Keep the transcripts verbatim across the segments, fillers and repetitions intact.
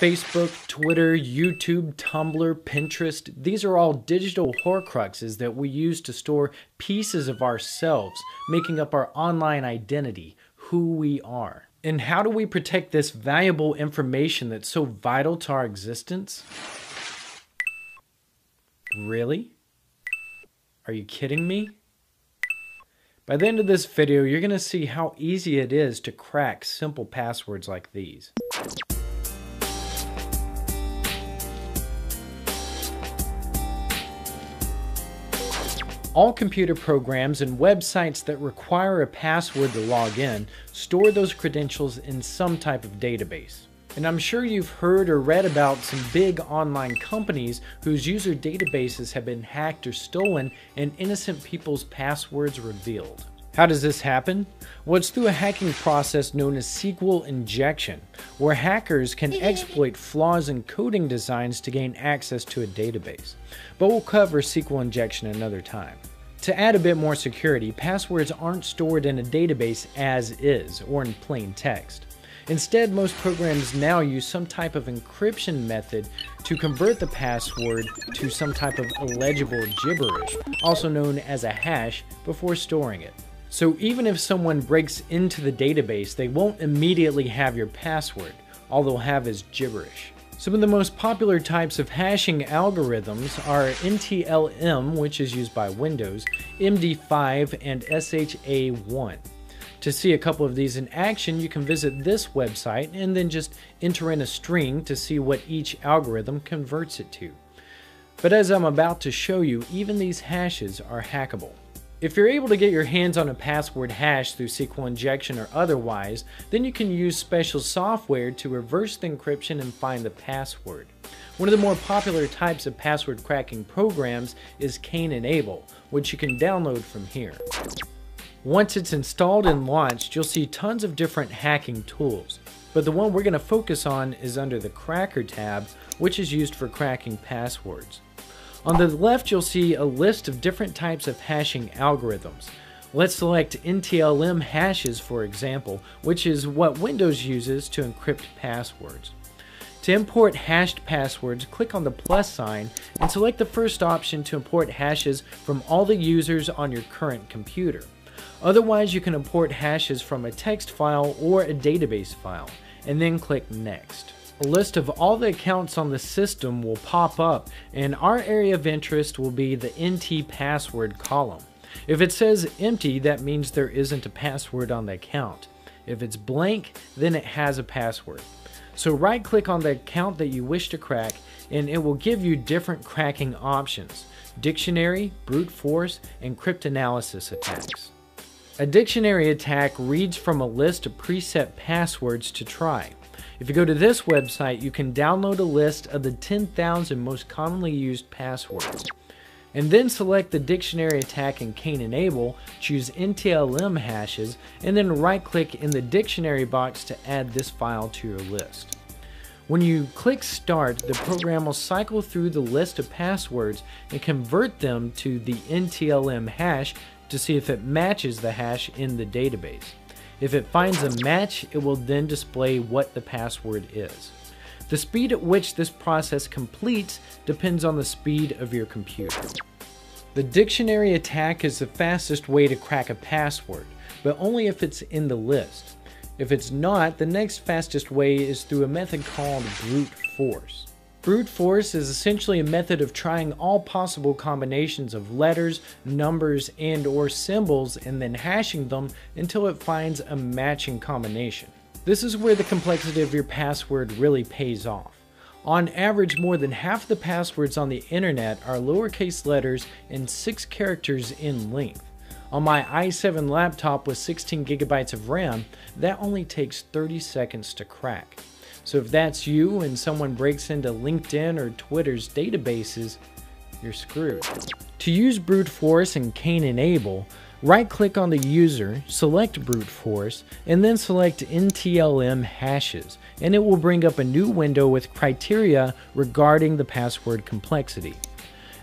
Facebook, Twitter, YouTube, Tumblr, Pinterest, these are all digital horcruxes that we use to store pieces of ourselves, making up our online identity, who we are. And how do we protect this valuable information that's so vital to our existence? Really? Are you kidding me? By the end of this video, you're going to see how easy it is to crack simple passwords like these. All computer programs and websites that require a password to log in store those credentials in some type of database. And I'm sure you've heard or read about some big online companies whose user databases have been hacked or stolen and innocent people's passwords revealed. How does this happen? Well, it's through a hacking process known as S Q L injection, where hackers can exploit flaws in coding designs to gain access to a database. But we'll cover S Q L injection another time. To add a bit more security, passwords aren't stored in a database as is, or in plain text. Instead, most programs now use some type of encryption method to convert the password to some type of illegible gibberish, also known as a hash, before storing it. So even if someone breaks into the database, they won't immediately have your password. All they'll have is gibberish. Some of the most popular types of hashing algorithms are N T L M, which is used by Windows, M D five, and S H A one. To see a couple of these in action, you can visit this website and then just enter in a string to see what each algorithm converts it to. But as I'm about to show you, even these hashes are hackable. If you're able to get your hands on a password hash through S Q L injection or otherwise, then you can use special software to reverse the encryption and find the password. One of the more popular types of password cracking programs is Cain and Abel, which you can download from here. Once it's installed and launched, you'll see tons of different hacking tools, but the one we're going to focus on is under the Cracker tab, which is used for cracking passwords. On the left, you'll see a list of different types of hashing algorithms. Let's select N T L M hashes, for example, which is what Windows uses to encrypt passwords. To import hashed passwords, click on the plus sign and select the first option to import hashes from all the users on your current computer. Otherwise, you can import hashes from a text file or a database file, and then click Next. A list of all the accounts on the system will pop up, and our area of interest will be the empty password column. If it says empty, that means there isn't a password on the account. If it's blank, then it has a password. So right click on the account that you wish to crack, and it will give you different cracking options: dictionary, brute force, and cryptanalysis attacks. A dictionary attack reads from a list of preset passwords to try. If you go to this website, you can download a list of the ten thousand most commonly used passwords. And then select the dictionary attack in Cain and Abel, choose N T L M hashes, and then right-click in the dictionary box to add this file to your list. When you click Start, the program will cycle through the list of passwords and convert them to the N T L M hash to see if it matches the hash in the database. If it finds a match, it will then display what the password is. The speed at which this process completes depends on the speed of your computer. The dictionary attack is the fastest way to crack a password, but only if it's in the list. If it's not, the next fastest way is through a method called brute force. Brute force is essentially a method of trying all possible combinations of letters, numbers, and or symbols and then hashing them until it finds a matching combination. This is where the complexity of your password really pays off. On average, more than half the passwords on the internet are lowercase letters and six characters in length. On my i seven laptop with sixteen gigabytes of RAM, that only takes thirty seconds to crack. So if that's you and someone breaks into LinkedIn or Twitter's databases, you're screwed. To use brute force in Cain and Abel, right-click on the user, select brute force, and then select N T L M hashes, and it will bring up a new window with criteria regarding the password complexity.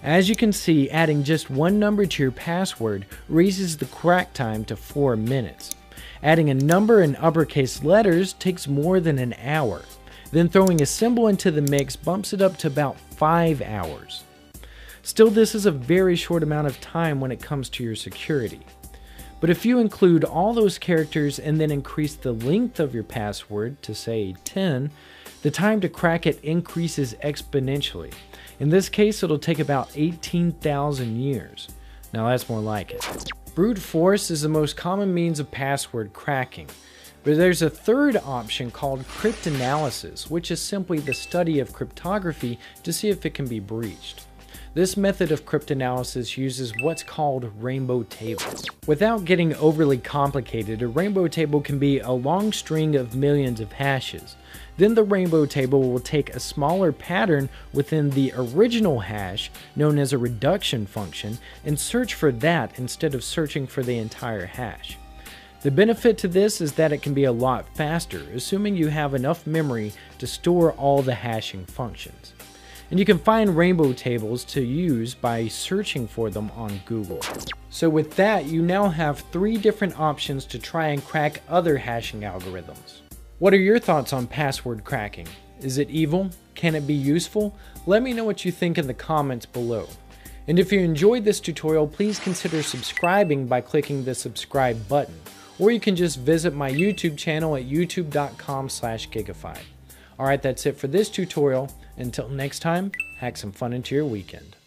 As you can see, adding just one number to your password raises the crack time to four minutes. Adding a number in uppercase letters takes more than an hour. Then throwing a symbol into the mix bumps it up to about five hours. Still, this is a very short amount of time when it comes to your security. But if you include all those characters and then increase the length of your password to say ten, the time to crack it increases exponentially. In this case, it'll take about eighteen thousand years. Now that's more like it. Brute force is the most common means of password cracking. But there's a third option called cryptanalysis, which is simply the study of cryptography to see if it can be breached. This method of cryptanalysis uses what's called rainbow tables. Without getting overly complicated, a rainbow table can be a long string of millions of hashes. Then the rainbow table will take a smaller pattern within the original hash, known as a reduction function, and search for that instead of searching for the entire hash. The benefit to this is that it can be a lot faster, assuming you have enough memory to store all the hashing functions. And you can find rainbow tables to use by searching for them on Google. So with that, you now have three different options to try and crack other hashing algorithms. What are your thoughts on password cracking? Is it evil? Can it be useful? Let me know what you think in the comments below. And if you enjoyed this tutorial, please consider subscribing by clicking the subscribe button, or you can just visit my YouTube channel at youtube dot com slash gigafied. Alright, that's it for this tutorial. Until next time, hack some fun into your weekend.